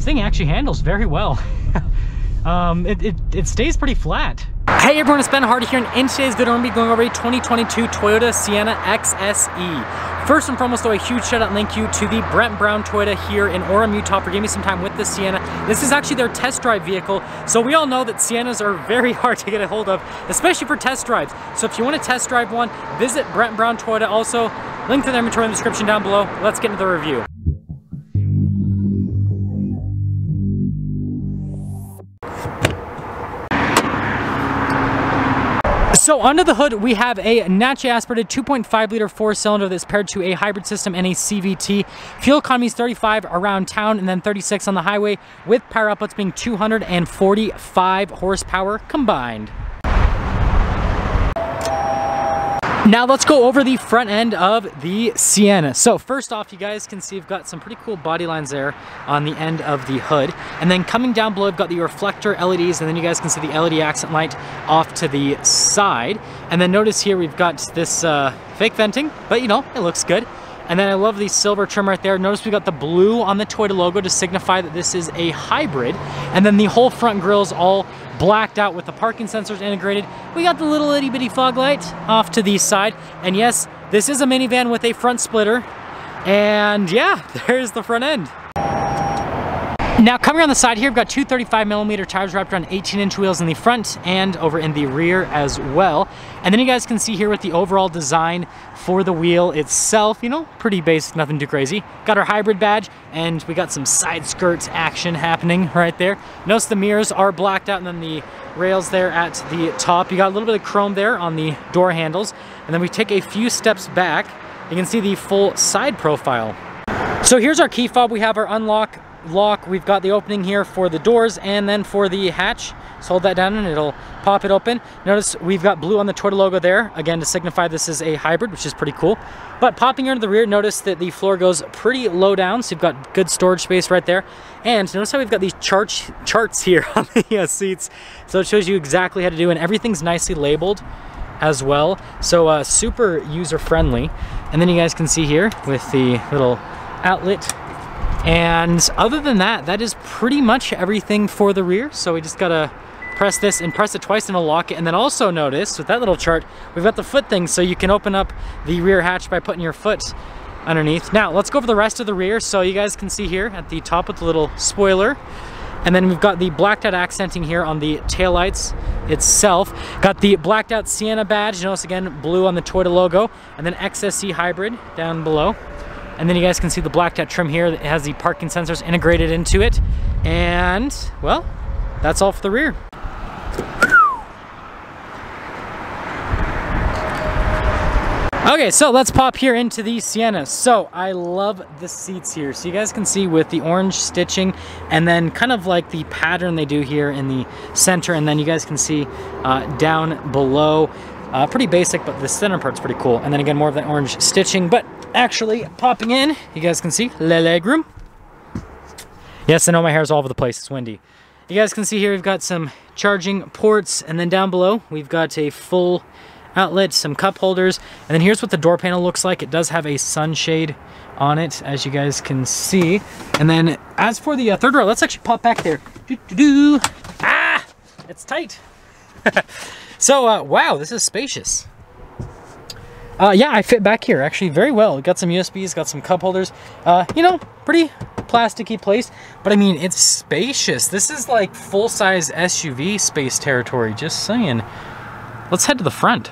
This thing actually handles very well. It stays pretty flat. Hey everyone, it's Ben Hardy here, and in today's video I'm going to be going over a 2022 Toyota Sienna XSE. First and foremost though, a huge shout out and thank you to the Brent Brown Toyota here in Orem, Utah for giving me some time with the Sienna. This is actually their test drive vehicle, so we all know that Siennas are very hard to get a hold of, especially for test drives. So if you want to test drive one, visit Brent Brown Toyota. Also, link to their inventory in the description down below. Let's get into the review. So under the hood, we have a naturally aspirated 2.5 liter four-cylinder that's paired to a hybrid system and a CVT. Fuel economy is 35 around town and then 36 on the highway, with power outputs being 245 horsepower combined. Now let's go over the front end of the Sienna. So first off, you guys can see we've got some pretty cool body lines there on the end of the hood. And then coming down below, I've got the reflector LEDs, and then you guys can see the LED accent light off to the side. And then notice here, we've got this fake venting, but you know, it looks good. And then I love the silver trim right there. Notice we got the blue on the Toyota logo to signify that this is a hybrid. And then the whole front grill's all blacked out with the parking sensors integrated. We got the little itty bitty fog light off to the side. And yes, this is a minivan with a front splitter. And yeah, there's the front end. Now coming around the side here, we've got two 35mm tires wrapped around 18-inch wheels in the front and over in the rear as well. And then you guys can see here with the overall design for the wheel itself, you know, pretty basic, nothing too crazy. Got our hybrid badge, and we got some side skirts action happening right there. Notice the mirrors are blacked out, and then the rails there at the top. You got a little bit of chrome there on the door handles. And then we take a few steps back, you can see the full side profile. So here's our key fob. We have our unlock. We've got the opening here for the doors and then for the hatch. So hold that down and it'll pop it open. Notice we've got blue on the Toyota logo there, again to signify this is a hybrid, which is pretty cool. But popping into the rear, notice that the floor goes pretty low down, so you've got good storage space right there. And notice how we've got these charts here on the seats, so it shows you exactly how to do, and everything's nicely labeled as well. So super user friendly. And then you guys can see here with the little outlet. And other than that, that is pretty much everything for the rear. So we just gotta press this and press it twice and it'll lock it. And then also notice with that little chart, we've got the foot thing, so you can open up the rear hatch by putting your foot underneath. Now let's go over the rest of the rear. So you guys can see here at the top with the little spoiler. And then we've got the blacked out accenting here on the taillights itself. Got the blacked out Sienna badge. Notice again, blue on the Toyota logo. And then XSE hybrid down below. And then you guys can see the blacked out trim here. It has the parking sensors integrated into it. And well, that's all for the rear. Okay, so let's pop here into the Sienna. So I love the seats here. So you guys can see with the orange stitching and then kind of like the pattern they do here in the center. And then you guys can see down below. Pretty basic, but the center part's pretty cool. And then again, more of that orange stitching, but actually popping in, you guys can see legroom. Yes, I know my hair's all over the place, it's windy. You guys can see here we've got some charging ports, and then down below we've got a full outlet, some cup holders, and then here's what the door panel looks like. It does have a sunshade on it, as you guys can see. And then as for the third row, let's actually pop back there. Ah, it's tight. So, wow, this is spacious. Yeah, I fit back here actually very well. Got some USBs, got some cup holders. You know, pretty plasticky place, but I mean, it's spacious. This is like full-size SUV space territory, just saying. Let's head to the front.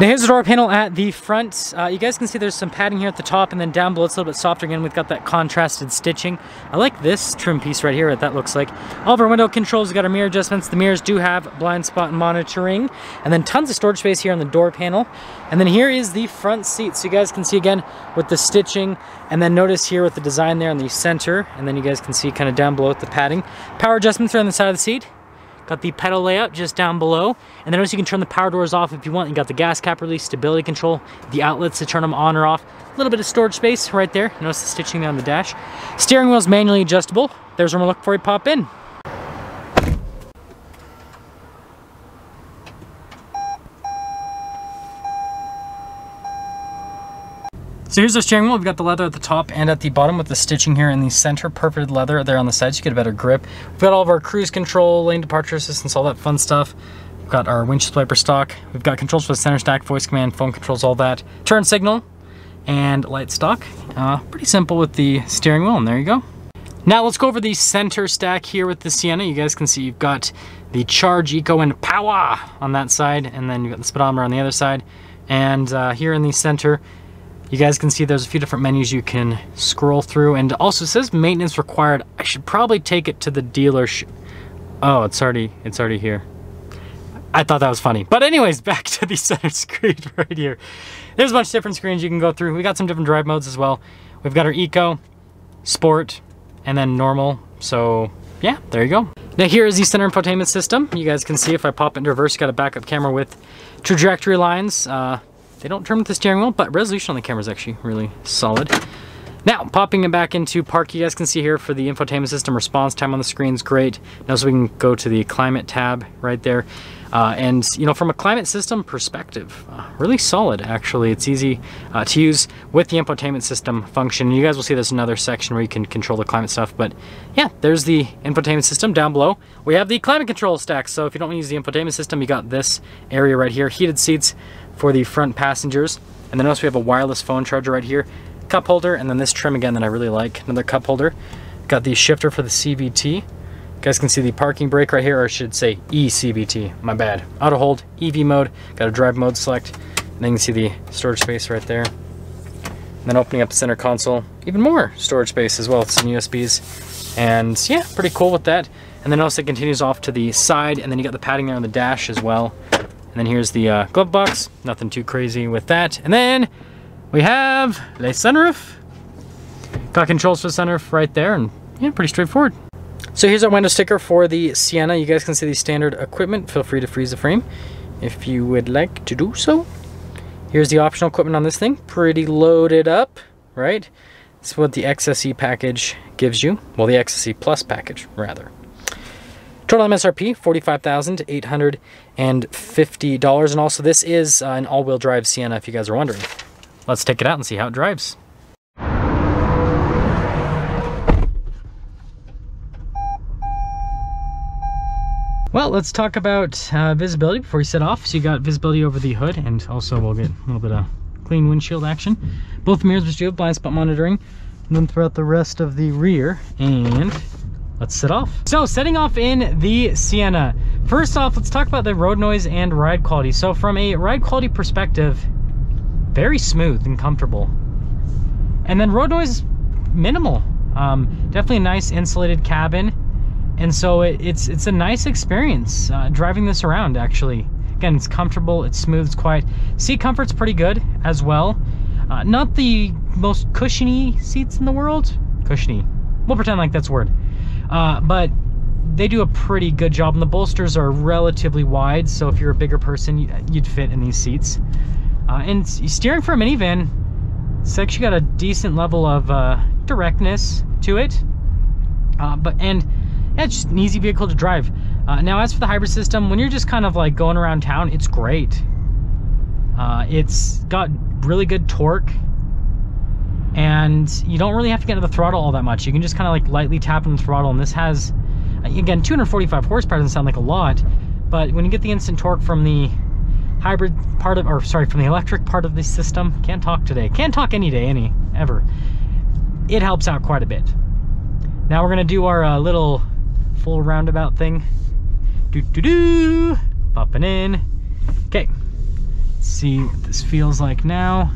Now here's the door panel at the front. You guys can see there's some padding here at the top, and then down below it's a little bit softer. Again, we've got that contrasted stitching. I like this trim piece right here, what that looks like. All of our window controls, we've got our mirror adjustments. The mirrors do have blind spot monitoring, and then tons of storage space here on the door panel. And then here is the front seat. So you guys can see again with the stitching, and then notice here with the design there in the center, and then you guys can see kind of down below with the padding. Power adjustments are on the side of the seat. Got the pedal layout just down below. And then notice you can turn the power doors off if you want. You got the gas cap release, stability control, the outlets to turn them on or off. A little bit of storage space right there. Notice the stitching on the dash. Steering wheel is manually adjustable. There's where we're looking for you pop in. So here's the steering wheel. We've got the leather at the top and at the bottom with the stitching here in the center, perforated leather there on the sides. You get a better grip. We've got all of our cruise control, lane departure assistance, all that fun stuff. We've got our windshield wiper stock. We've got controls for the center stack, voice command, phone controls, all that. Turn signal and light stock. Pretty simple with the steering wheel, and there you go. Now let's go over the center stack here with the Sienna. You guys can see you've got the Charge, Eco, and Power on that side, and then you've got the speedometer on the other side. And here in the center, you guys can see there's a few different menus you can scroll through, and also says maintenance required. I should probably take it to the dealership. Oh, it's already here. I thought that was funny. But anyways, back to the center screen right here. There's a bunch of different screens you can go through. We got some different drive modes as well. We've got our Eco, Sport, and then Normal. So yeah, there you go. Now here is the center infotainment system. You guys can see if I pop it into reverse, you got a backup camera with trajectory lines. They don't turn with the steering wheel, but resolution on the camera is actually really solid. Now, popping it back into park, you guys can see here for the infotainment system, response time on the screen is great. Now, so we can go to the climate tab right there. And you know, from a climate system perspective, really solid actually. It's easy to use with the infotainment system function. You guys will see there's another section where you can control the climate stuff, but yeah, there's the infotainment system. Down below, we have the climate control stack. So if you don't use the infotainment system, you got this area right here, heated seats for the front passengers. And then also we have a wireless phone charger right here, cup holder, and then this trim again that I really like, another cup holder. Got the shifter for the CVT. You guys can see the parking brake right here, or I should say eCVT, my bad. Auto hold, EV mode, got a drive mode select, and then you can see the storage space right there. And then opening up the center console, even more storage space as well, with some USBs. And yeah, pretty cool with that. And then also it continues off to the side, and then you got the padding there on the dash as well. And then here's the glove box, nothing too crazy with that. And then we have the sunroof. Got controls for the sunroof right there, and yeah, pretty straightforward. So here's our window sticker for the Sienna. You guys can see the standard equipment. Feel free to freeze the frame if you would like to do so. Here's the optional equipment on this thing. Pretty loaded up, right? That's what the XSE package gives you. Well, the XSE Plus package, rather. Total MSRP, $45,850. And also this is an all-wheel drive Sienna, if you guys are wondering. Let's take it out and see how it drives. Well, let's talk about visibility before we set off. So you got visibility over the hood, and also we'll get a little bit of clean windshield action. Both mirrors, which do have blind spot monitoring, and then throughout the rest of the rear. And let's set off. So setting off in the Sienna. First off, let's talk about the road noise and ride quality. So from a ride quality perspective, very smooth and comfortable. And then road noise, minimal. Definitely a nice insulated cabin. And so it's a nice experience driving this around, actually. Again, it's comfortable, it's smooth, it's quiet. Seat comfort's pretty good as well. Not the most cushiony seats in the world. Cushiony, we'll pretend like that's a word. But they do a pretty good job, and the bolsters are relatively wide, so if you're a bigger person, you'd fit in these seats. And steering for a minivan, it's actually got a decent level of directness to it, and yeah, it's just an easy vehicle to drive. Now, as for the hybrid system, when you're just kind of like going around town, it's great. It's got really good torque, and you don't really have to get into the throttle all that much. You can just kind of like lightly tap on the throttle, and this has, again, 245 horsepower. Doesn't sound like a lot, but when you get the instant torque from the hybrid part of, or sorry, from the electric part of the system, can't talk today, can't talk any day, any ever, it helps out quite a bit. Now we're gonna do our little full roundabout thing. Do do do, popping in. Okay, let's see what this feels like now.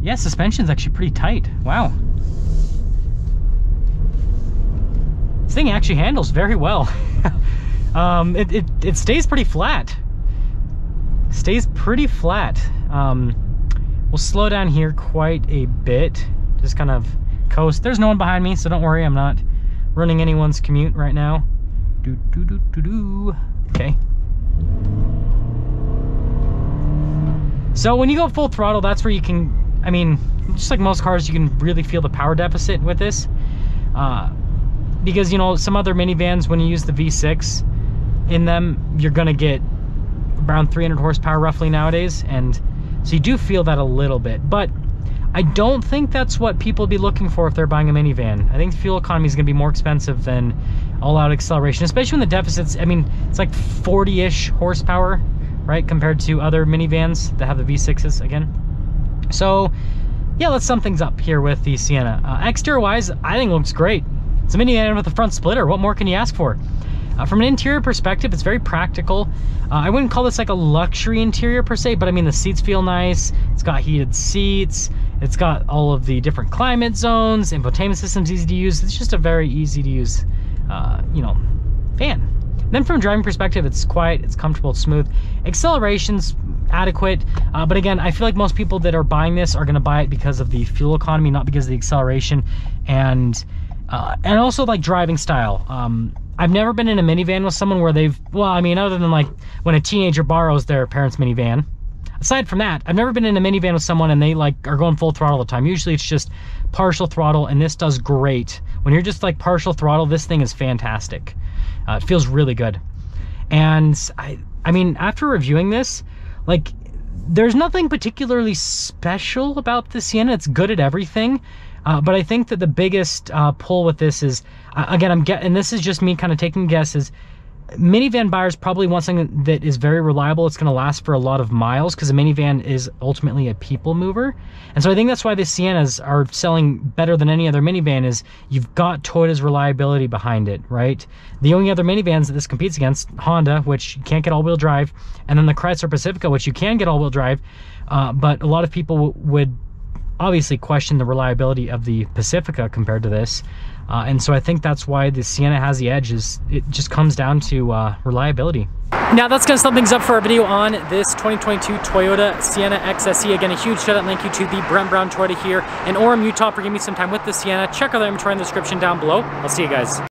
Yeah, suspension's actually pretty tight. Wow, this thing actually handles very well. It stays pretty flat. We'll slow down here quite a bit. Just kind of coast. There's no one behind me, so don't worry. I'm not running anyone's commute right now. Do, do, do, do, do. Okay. So when you go full throttle, that's where you can, I mean, just like most cars, you can really feel the power deficit with this. Because, you know, some other minivans, when you use the V6, in them, you're gonna get around 300 horsepower roughly nowadays, and so you do feel that a little bit, but I don't think that's what people would be looking for if they're buying a minivan. I think the fuel economy is going to be more expensive than all-out acceleration, especially when the deficit's, I mean, it's like 40-ish horsepower, right, compared to other minivans that have the V6s again. So, yeah, let's sum things up here with the Sienna. Exterior-wise, I think it looks great. It's a minivan with a front splitter. What more can you ask for? From an interior perspective, it's very practical. I wouldn't call this like a luxury interior per se, but I mean, the seats feel nice. It's got heated seats. It's got all of the different climate zones. Infotainment system's easy to use. It's just a very easy to use, you know, van. And then from a driving perspective, it's quiet, it's comfortable, it's smooth. Acceleration's adequate, but again, I feel like most people that are buying this are gonna buy it because of the fuel economy, not because of the acceleration, and also like driving style. I've never been in a minivan with someone where they've, well, I mean, other than like when a teenager borrows their parents' minivan. Aside from that, I've never been in a minivan with someone and they like are going full throttle all the time. Usually it's just partial throttle, and this does great. When you're just like partial throttle, this thing is fantastic. It feels really good. And I mean, after reviewing this, like there's nothing particularly special about the Sienna. It's good at everything. But I think that the biggest pull with this is, again, and this is just me kind of taking guesses, minivan buyers probably want something that is very reliable. It's going to last for a lot of miles because a minivan is ultimately a people mover. And so I think that's why the Siennas are selling better than any other minivan, is you've got Toyota's reliability behind it, right? The only other minivans that this competes against, Honda, which you can't get all-wheel drive, and then the Chrysler Pacifica, which you can get all-wheel drive, but a lot of people would obviously question the reliability of the Pacifica compared to this. And so I think that's why the Sienna has the edge, is it just comes down to reliability. Now that's gonna sum things up for our video on this 2022 Toyota Sienna XSE. Again, a huge shout out and thank you to the Brent Brown Toyota here in Orem, Utah for giving me some time with the Sienna. Check out their inventory in the description down below. I'll see you guys.